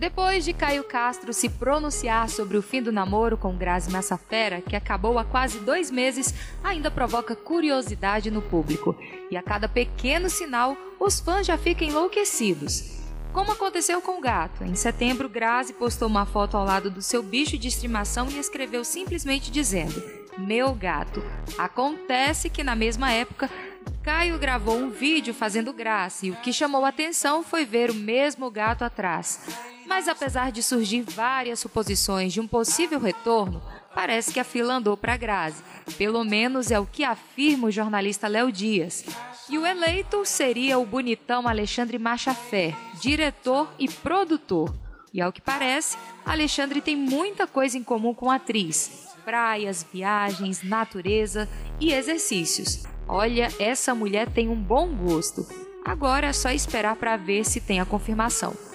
Depois de Caio Castro se pronunciar sobre o fim do namoro com Grazi Massafera, que acabou há quase 2 meses, ainda provoca curiosidade no público. E a cada pequeno sinal, os fãs já ficam enlouquecidos. Como aconteceu com o gato, em setembro Grazi postou uma foto ao lado do seu bicho de estimação e escreveu simplesmente dizendo: "Meu gato". Acontece que na mesma época, Caio gravou um vídeo fazendo graça e o que chamou a atenção foi ver o mesmo gato atrás. Mas apesar de surgir várias suposições de um possível retorno, parece que a fila andou para Grazi. Pelo menos é o que afirma o jornalista Léo Dias. E o eleito seria o bonitão Alexandre Machafer, diretor e produtor. E ao que parece, Alexandre tem muita coisa em comum com a atriz: praias, viagens, natureza e exercícios. Olha, essa mulher tem um bom gosto. Agora é só esperar para ver se tem a confirmação.